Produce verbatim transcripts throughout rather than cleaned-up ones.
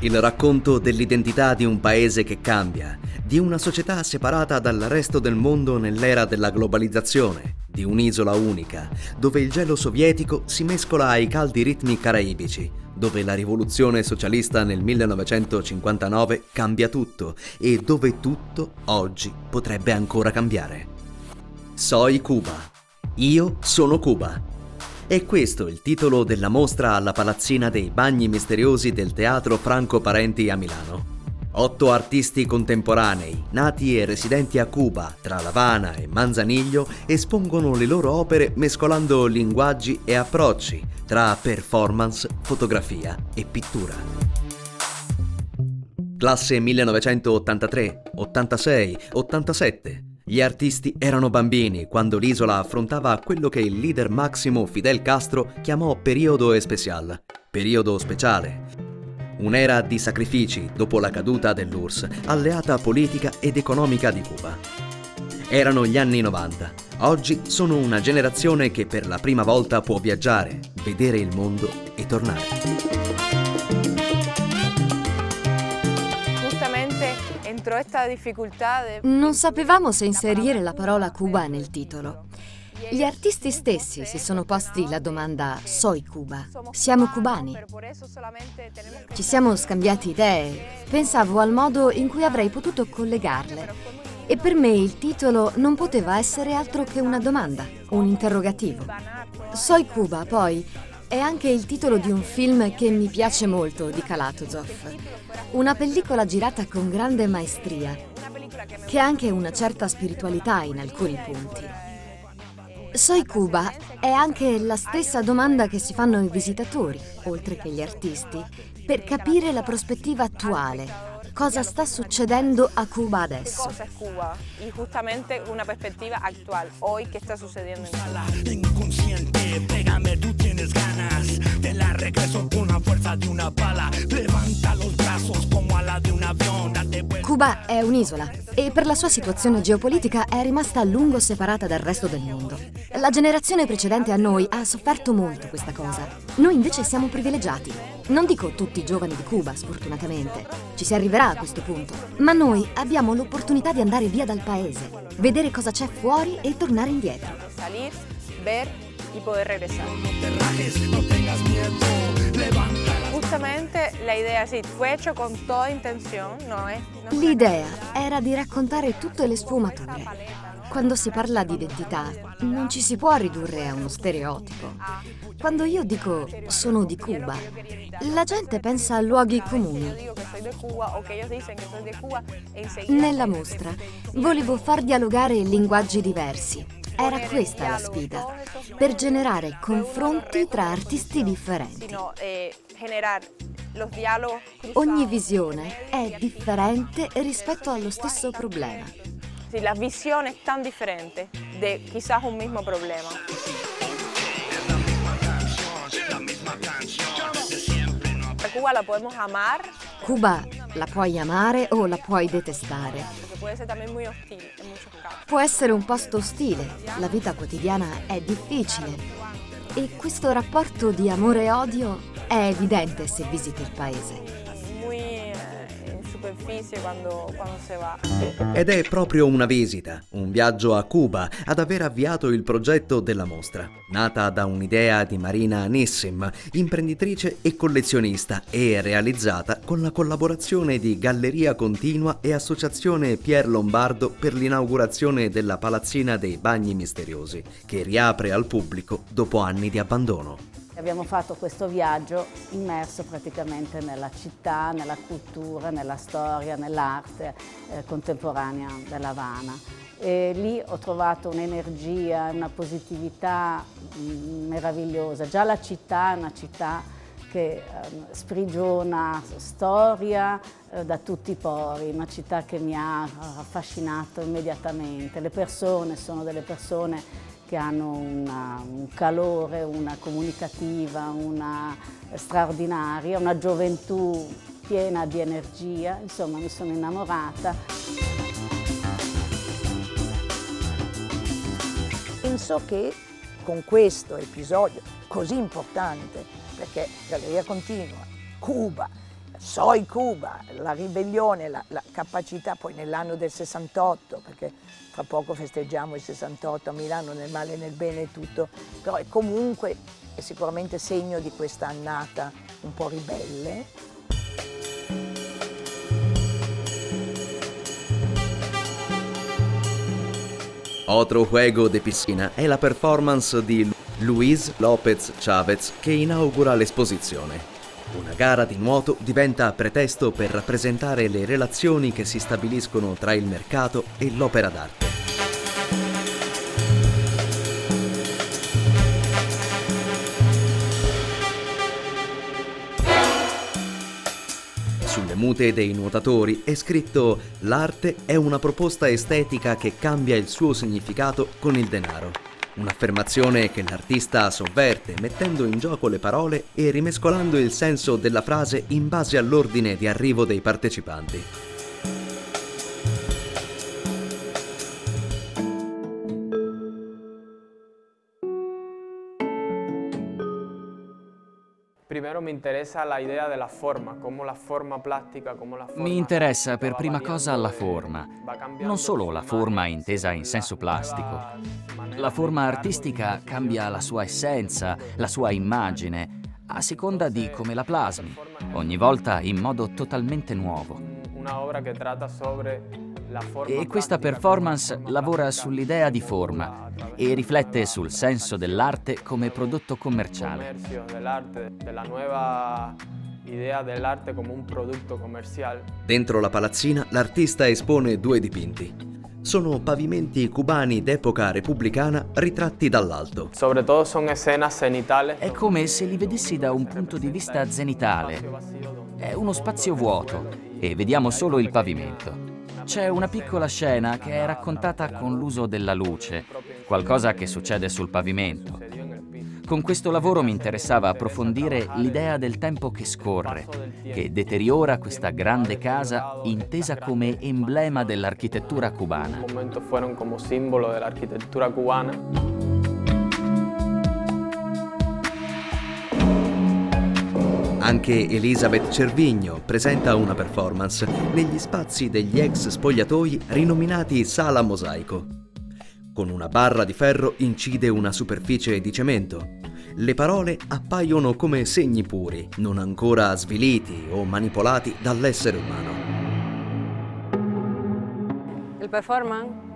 Il racconto dell'identità di un paese che cambia, di una società separata dal resto del mondo nell'era della globalizzazione, di un'isola unica, dove il gelo sovietico si mescola ai caldi ritmi caraibici, dove la rivoluzione socialista nel millenovecentocinquantanove cambia tutto e dove tutto oggi potrebbe ancora cambiare. Soy Cuba. Io sono Cuba. E questo è il titolo della mostra alla Palazzina dei Bagni Misteriosi del Teatro Franco Parenti a Milano. Otto artisti contemporanei, nati e residenti a Cuba, tra L'Avana e Manzaniglio, espongono le loro opere mescolando linguaggi e approcci, tra performance, fotografia e pittura. Classe millenovecentottantatré, ottantasei, ottantasette. Gli artisti erano bambini quando l'isola affrontava quello che il leader Máximo Fidel Castro chiamò periodo especial, periodo speciale. Un'era di sacrifici dopo la caduta dell'U R S S, alleata politica ed economica di Cuba. Erano gli anni novanta. Oggi sono una generazione che per la prima volta può viaggiare, vedere il mondo e tornare. Non sapevamo se inserire la parola Cuba nel titolo. Gli artisti stessi si sono posti la domanda «Soy Cuba? Siamo cubani?» Ci siamo scambiati idee, pensavo al modo in cui avrei potuto collegarle e per me il titolo non poteva essere altro che una domanda, un interrogativo. «Soy Cuba» poi è anche il titolo di un film che mi piace molto di Kalatozov, una pellicola girata con grande maestria, che ha anche una certa spiritualità in alcuni punti. Soy Cuba è anche la stessa domanda che si fanno i visitatori, oltre che gli artisti, per capire la prospettiva attuale. Cosa sta succedendo a Cuba adesso? Cosa è Cuba? E giustamente una prospettiva attuale, oggi che sta succedendo in Cuba. Cuba è un'isola e per la sua situazione geopolitica è rimasta a lungo separata dal resto del mondo. La generazione precedente a noi ha sofferto molto questa cosa. Noi invece siamo privilegiati. Non dico tutti i giovani di Cuba, sfortunatamente. Ci si arriverà a questo punto, ma noi abbiamo l'opportunità di andare via dal paese, vedere cosa c'è fuori e tornare indietro. Salir, ver e poter regresare. Giustamente l'idea sì, fu hecho con toda intenzione, no è? L'idea era di raccontare tutte le sfumature. Quando si parla di identità, non ci si può ridurre a uno stereotipo. Quando io dico sono di Cuba, la gente pensa a luoghi comuni. Nella mostra volevo far dialogare linguaggi diversi. Era questa la sfida, per generare confronti tra artisti differenti. Ogni visione è differente rispetto allo stesso problema. Sì, la visione è tan differente di chissà un mismo problema. Cuba la podemos amar. Cuba la puoi amare o la puoi detestare. Può essere un posto ostile, la vita quotidiana è difficile e questo rapporto di amore e odio è evidente se visiti il paese. Quando, quando se va. Ed è proprio una visita, un viaggio a Cuba ad aver avviato il progetto della mostra, nata da un'idea di Marina Nissim, imprenditrice e collezionista, e realizzata con la collaborazione di Galleria Continua e Associazione Pier Lombardo per l'inaugurazione della Palazzina dei Bagni Misteriosi, che riapre al pubblico dopo anni di abbandono. Abbiamo fatto questo viaggio immerso praticamente nella città, nella cultura, nella storia, nell'arte eh, contemporanea dell'Avana. E lì ho trovato un'energia, una positività mh, meravigliosa. Già la città è una città che eh, sprigiona storia eh, da tutti i pori, una città che mi ha affascinato immediatamente. Le persone sono delle persone che hanno una, un calore, una comunicativa, una straordinaria, una gioventù piena di energia, insomma mi sono innamorata. Penso che con questo episodio così importante, perché Galleria Continua, Cuba, Soy Cuba, la ribellione, la, la capacità, poi nell'anno del sessantotto, perché tra poco festeggiamo il sessantotto a Milano, nel male e nel bene e tutto, però è comunque è sicuramente segno di questa annata un po' ribelle. Otro juego de piscina è la performance di Luis Lopez Chavez che inaugura l'esposizione. Una gara di nuoto diventa pretesto per rappresentare le relazioni che si stabiliscono tra il mercato e l'opera d'arte. Sulle mute dei nuotatori è scritto «L'arte è una proposta estetica che cambia il suo significato con il denaro». Un'affermazione che l'artista sovverte mettendo in gioco le parole e rimescolando il senso della frase in base all'ordine di arrivo dei partecipanti. Mi interessa l'idea della forma, come la forma plastica, come la forma... Mi interessa per prima cosa la forma, non solo la forma intesa in senso plastico. La forma artistica cambia la sua essenza, la sua immagine, a seconda di come la plasmi, ogni volta in modo totalmente nuovo. E questa performance lavora sull'idea di forma e riflette sul senso dell'arte come prodotto commerciale. Della nuova idea dell'arte come un prodotto commerciale. Dentro la palazzina l'artista espone due dipinti. Sono pavimenti cubani d'epoca repubblicana ritratti dall'alto. È come se li vedessi da un punto di vista zenitale. È uno spazio vuoto e vediamo solo il pavimento. C'è una piccola scena che è raccontata con l'uso della luce, qualcosa che succede sul pavimento. Con questo lavoro mi interessava approfondire l'idea del tempo che scorre, che deteriora questa grande casa intesa come emblema dell'architettura cubana. Anche Elizabet Cerviño presenta una performance negli spazi degli ex spogliatoi rinominati Sala Mosaico. Con una barra di ferro incide una superficie di cemento. Le parole appaiono come segni puri, non ancora sviliti o manipolati dall'essere umano.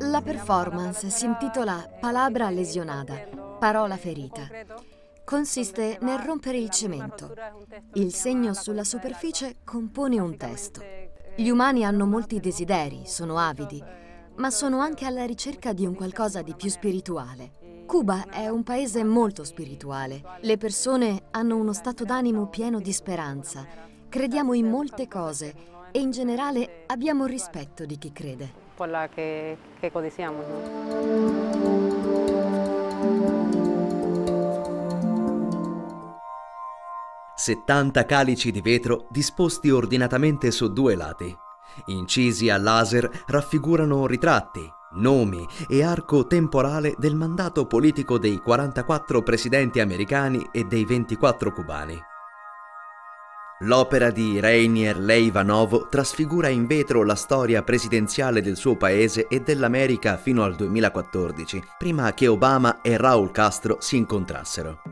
La performance si intitola «Palabra lesionada», parola ferita. Consiste nel rompere il cemento. Il segno sulla superficie compone un testo. Gli umani hanno molti desideri, sono avidi, ma sono anche alla ricerca di un qualcosa di più spirituale. Cuba è un paese molto spirituale. Le persone hanno uno stato d'animo pieno di speranza. Crediamo in molte cose e in generale abbiamo rispetto di chi crede. Quella che, che codiciamo, no? settanta calici di vetro disposti ordinatamente su due lati. Incisi a laser raffigurano ritratti, nomi e arco temporale del mandato politico dei quarantaquattro presidenti americani e dei ventiquattro cubani. L'opera di Reynier Leyva Novo trasfigura in vetro la storia presidenziale del suo paese e dell'America fino al duemilaquattordici, prima che Obama e Raúl Castro si incontrassero.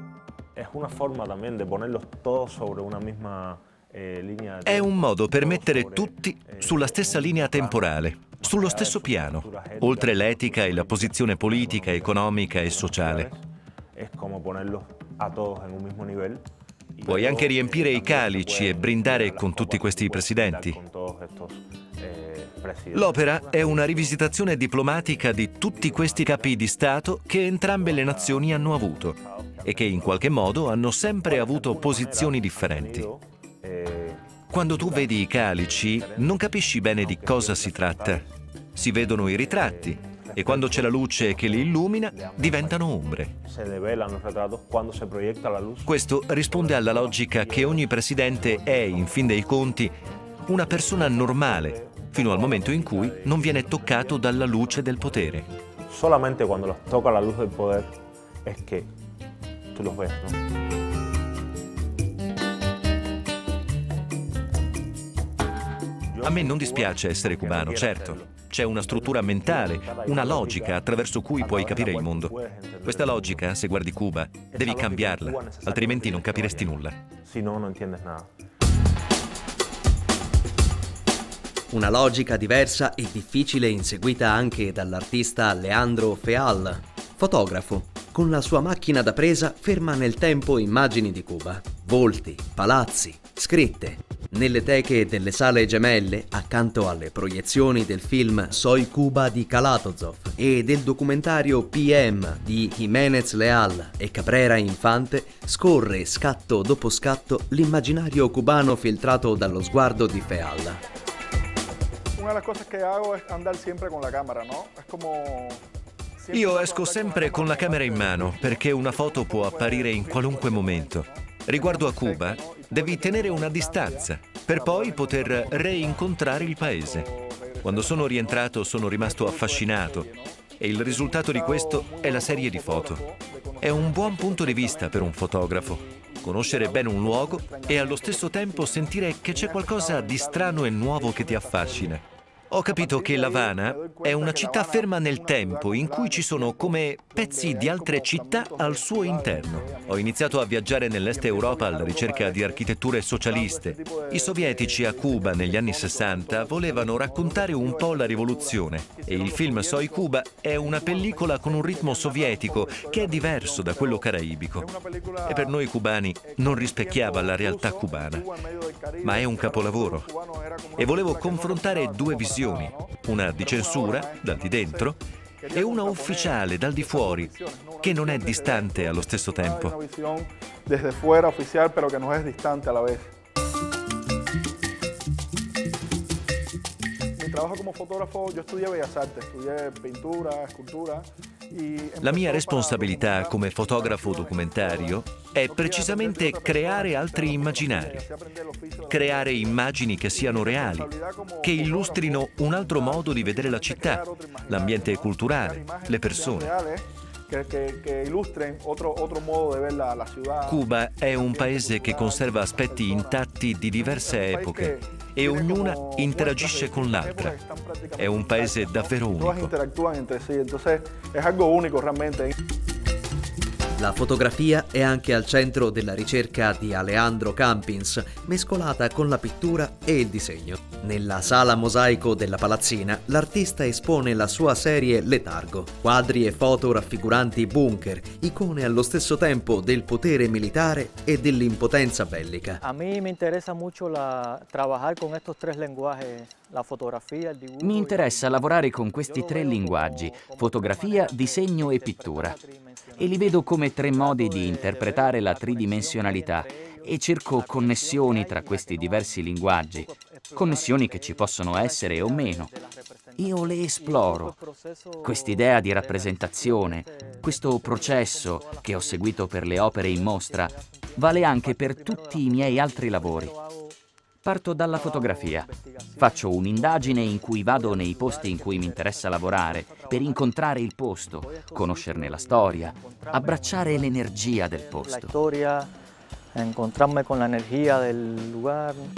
È un modo per mettere tutti sulla stessa linea temporale, sullo stesso piano, oltre l'etica e la posizione politica, economica e sociale. Puoi anche riempire i calici e brindare con tutti questi presidenti. L'opera è una rivisitazione diplomatica di tutti questi capi di Stato che entrambe le nazioni hanno avuto e che in qualche modo hanno sempre avuto posizioni differenti. Quando tu vedi i calici non capisci bene di cosa si tratta. Si vedono i ritratti e quando c'è la luce che li illumina diventano ombre. Questo risponde alla logica che ogni presidente è, in fin dei conti, una persona normale, fino al momento in cui non viene toccato dalla luce del potere. Solamente quando lo tocca la luce del potere è che tu lo vedi, no? A me non dispiace essere cubano, certo. C'è una struttura mentale, una logica attraverso cui puoi capire il mondo. Questa logica, se guardi Cuba, devi cambiarla, altrimenti non capiresti nulla. Una logica diversa e difficile inseguita anche dall'artista Leandro Feal, fotografo. Con la sua macchina da presa ferma nel tempo immagini di Cuba, volti, palazzi, scritte. Nelle teche delle sale gemelle, accanto alle proiezioni del film Soy Cuba di Kalatozov e del documentario P M di Jiménez Leal e Cabrera Infante, scorre scatto dopo scatto l'immaginario cubano filtrato dallo sguardo di Feal. Una delle cose che hago è andare sempre con la camera, no? È come... Io esco sempre con la camera in mano, perché una foto può apparire in qualunque momento. Riguardo a Cuba, devi tenere una distanza, per poi poter reincontrare il paese. Quando sono rientrato sono rimasto affascinato, e il risultato di questo è la serie di foto. È un buon punto di vista per un fotografo. Conoscere bene un luogo e allo stesso tempo sentire che c'è qualcosa di strano e nuovo che ti affascina. Ho capito che L'Avana è una città ferma nel tempo, in cui ci sono come pezzi di altre città al suo interno. Ho iniziato a viaggiare nell'est Europa alla ricerca di architetture socialiste. I sovietici a Cuba negli anni sessanta volevano raccontare un po' la rivoluzione e il film Soy Cuba è una pellicola con un ritmo sovietico che è diverso da quello caraibico. E per noi cubani non rispecchiava la realtà cubana, ma è un capolavoro. E volevo confrontare due visioni. Una di censura, dal di dentro, e una ufficiale, dal di fuori, che non è distante allo stesso tempo. La mia responsabilità come fotografo documentario è precisamente creare altri immaginari, creare immagini che siano reali, che illustrino un altro modo di vedere la città, l'ambiente culturale, le persone. Cuba è un paese che conserva aspetti intatti di diverse epoche e ognuna interagisce con l'altra. È un paese davvero unico. La fotografia è anche al centro della ricerca di Alejandro Campins, mescolata con la pittura e il disegno. Nella Sala Mosaico della Palazzina, l'artista espone la sua serie Letargo, quadri e foto raffiguranti bunker, icone allo stesso tempo del potere militare e dell'impotenza bellica. A me mi interessa molto lavorare con questi tre linguaggi. La fotografia, il disegno. Mi interessa lavorare con questi tre linguaggi, fotografia, disegno e pittura. E li vedo come tre modi di interpretare la tridimensionalità e cerco connessioni tra questi diversi linguaggi, connessioni che ci possono essere o meno. Io le esploro. Quest'idea di rappresentazione, questo processo che ho seguito per le opere in mostra, vale anche per tutti i miei altri lavori. Parto dalla fotografia. Faccio un'indagine in cui vado nei posti in cui mi interessa lavorare, per incontrare il posto, conoscerne la storia, abbracciare l'energia del posto. La storia, incontrarmi con l'energia del luogo.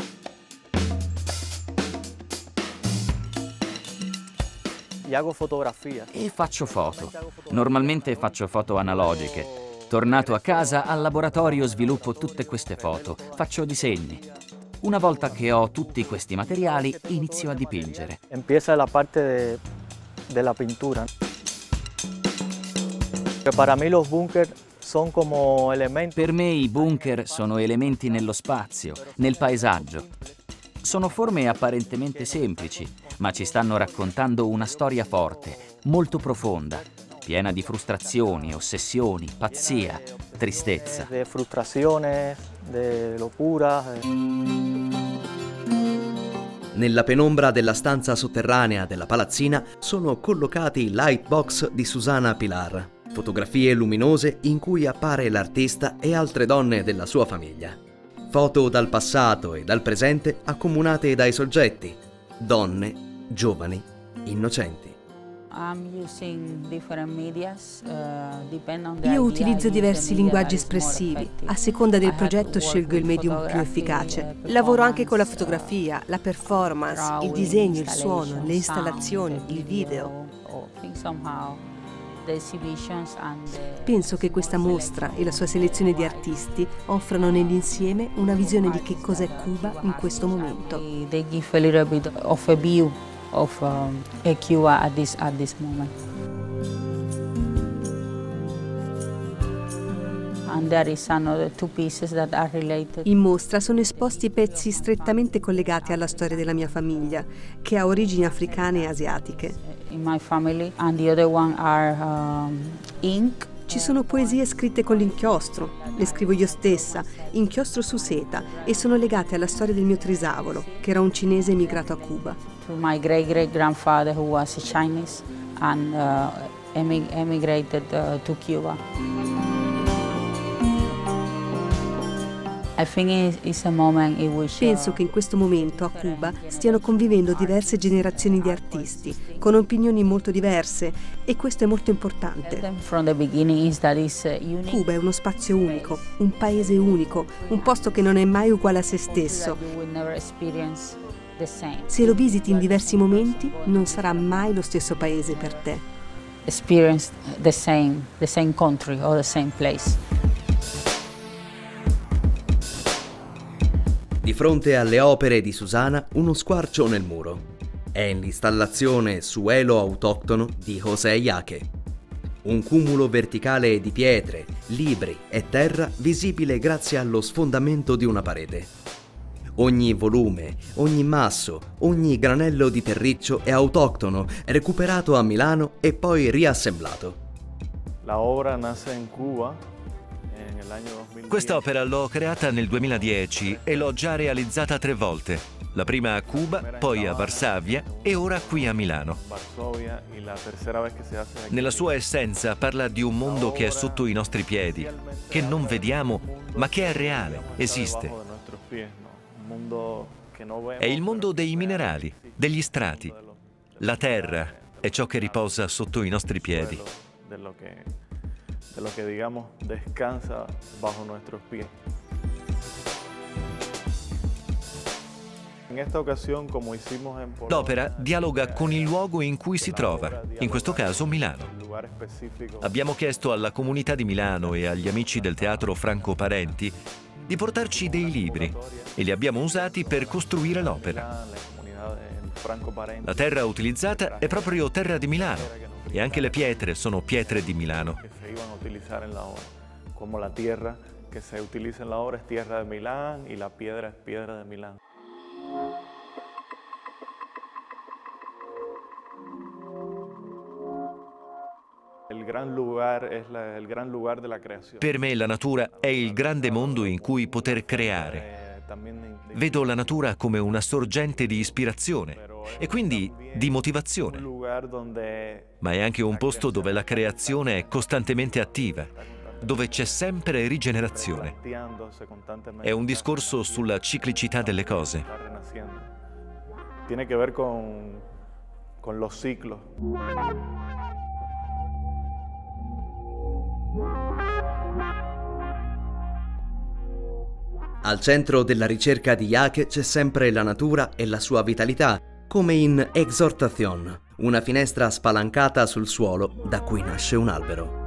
Hago fotografia. E faccio foto. Normalmente faccio foto analogiche. Tornato a casa, al laboratorio sviluppo tutte queste foto, faccio disegni. Una volta che ho tutti questi materiali, inizio a dipingere. Empieza la parte della pintura. Per me los bunker sono come elementi. Per me i bunker sono elementi nello spazio, nel paesaggio. Sono forme apparentemente semplici, ma ci stanno raccontando una storia forte, molto profonda, piena di frustrazioni, ossessioni, pazzia, tristezza. De frustrazione, de locura. Nella penombra della stanza sotterranea della palazzina sono collocati i lightbox di Susana Pilar, fotografie luminose in cui appare l'artista e altre donne della sua famiglia. Foto dal passato e dal presente accomunate dai soggetti, donne, giovani, innocenti. Io utilizzo diversi linguaggi espressivi. A seconda del progetto scelgo il medium più efficace. Lavoro anche con la fotografia, la performance, il disegno, il suono, le installazioni, il video. Penso che questa mostra e la sua selezione di artisti offrano nell'insieme una visione di che cos'è Cuba in questo momento. Of um, a Cuba at this, at this moment. And there is another two pieces that are related. In mostra sono esposti pezzi strettamente collegati alla storia della mia famiglia, che ha origini africane e asiatiche. In my family and the other one are um, ink. Ci sono poesie scritte con l'inchiostro, le scrivo io stessa, inchiostro su seta, e sono legate alla storia del mio trisavolo, che era un cinese emigrato a Cuba. To my great great grandfather who was a Chinese and uh, emigrated uh, to Cuba. I think it's a moment in which, uh, Penso che in questo momento a Cuba stiano convivendo diverse generazioni di artisti con opinioni molto diverse, e questo è molto importante. Cuba è uno spazio unico, un paese unico, un posto che non è mai uguale a se stesso. Se lo visiti in diversi momenti, non sarà mai lo stesso paese per te. Experience the same, the same country or the same place. Di fronte alle opere di Susana, uno squarcio nel muro. È l'installazione Suelo autoctono di José Yaque. Un cumulo verticale di pietre, libri e terra visibile grazie allo sfondamento di una parete. Ogni volume, ogni masso, ogni granello di terriccio è autoctono, recuperato a Milano e poi riassemblato. La opera nasce in Cuba nell'anno duemiladieci. Quest'opera l'ho creata nel duemiladieci e l'ho già realizzata tre volte. La prima a Cuba, poi a Varsavia e ora qui a Milano. Nella sua essenza parla di un mondo che è sotto i nostri piedi, che non vediamo, ma che è reale, esiste. È il mondo dei minerali, degli strati. La terra è ciò che riposa sotto i nostri piedi. L'opera dialoga con il luogo in cui si trova, in questo caso Milano. Abbiamo chiesto alla comunità di Milano e agli amici del Teatro Franco Parenti di portarci dei libri, e li abbiamo usati per costruire l'opera. La terra utilizzata è proprio terra di Milano, e anche le pietre sono pietre di Milano. Come la terra che si utilizza nell'opera è terra di Milano e la pietra è pietra di Milano. Per me la natura è il grande mondo in cui poter creare. Vedo la natura come una sorgente di ispirazione e quindi di motivazione. Ma è anche un posto dove la creazione è costantemente attiva, dove c'è sempre rigenerazione. È un discorso sulla ciclicità delle cose. Tiene a che vedere con lo ciclo. Al centro della ricerca di Yaque c'è sempre la natura e la sua vitalità, come in Exhortacion, una finestra spalancata sul suolo da cui nasce un albero.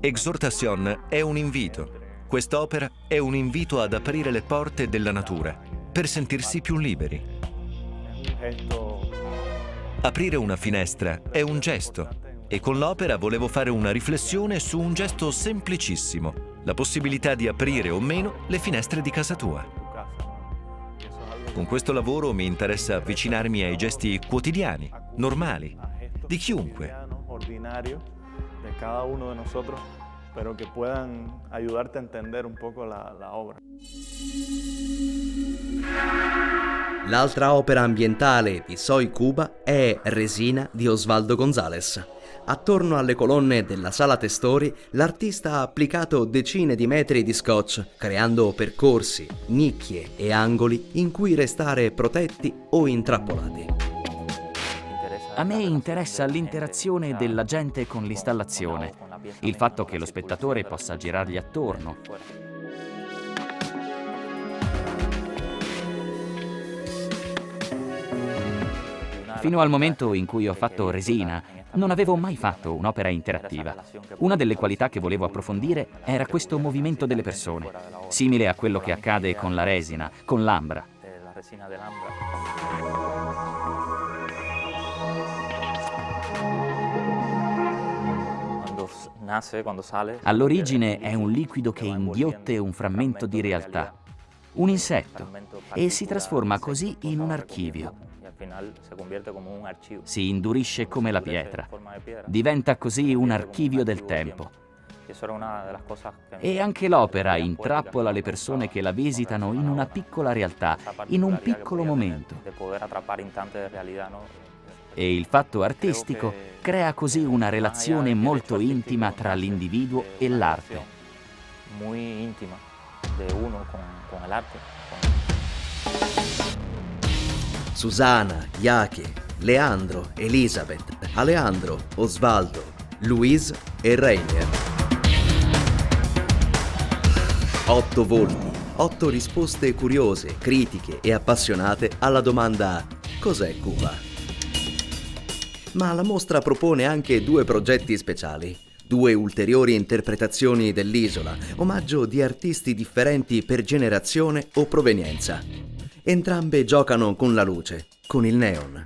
Exhortacion è un invito. Quest'opera è un invito ad aprire le porte della natura per sentirsi più liberi. Aprire una finestra è un gesto. E con l'opera volevo fare una riflessione su un gesto semplicissimo, la possibilità di aprire o meno le finestre di casa tua. Con questo lavoro mi interessa avvicinarmi ai gesti quotidiani, normali, di chiunque. Però che possano aiutarti a entendere un poco la, la opera. L'altra opera ambientale di Soy Cuba è Resina di Osvaldo González. Attorno alle colonne della Sala Testori, l'artista ha applicato decine di metri di scotch, creando percorsi, nicchie e angoli in cui restare protetti o intrappolati. A me interessa l'interazione della gente con l'installazione, il fatto che lo spettatore possa girargli attorno. Fino al momento in cui ho fatto Resina, non avevo mai fatto un'opera interattiva. Una delle qualità che volevo approfondire era questo movimento delle persone, simile a quello che accade con la resina, con l'ambra. All'origine è un liquido che inghiotte un frammento di realtà, un insetto, e si trasforma così in un archivio. Si indurisce come la pietra, diventa così un archivio del tempo. E anche l'opera intrappola le persone che la visitano in una piccola realtà, in un piccolo momento. E il fatto artistico crea così una relazione molto intima tra l'individuo e l'arte. Muy íntima de uno con l'arte. Susana, Yaque, Leandro, Elizabet, Alejandro, Osvaldo, Luis e Reynier. Otto volti, otto risposte curiose, critiche e appassionate alla domanda «Cos'è Cuba?». Ma la mostra propone anche due progetti speciali, due ulteriori interpretazioni dell'isola, omaggio di artisti differenti per generazione o provenienza. Entrambe giocano con la luce, con il neon.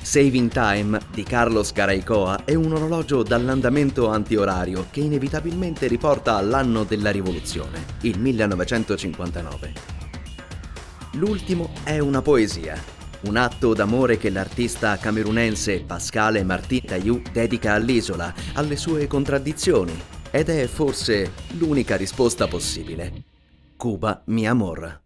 Saving Time di Carlos Garaicoa è un orologio dall'andamento antiorario che inevitabilmente riporta all'anno della rivoluzione, il millenovecentocinquantanove. L'ultimo è una poesia, un atto d'amore che l'artista camerunense Pascale Marthine Tayou dedica all'isola, alle sue contraddizioni, ed è forse l'unica risposta possibile. Cuba, mi amor.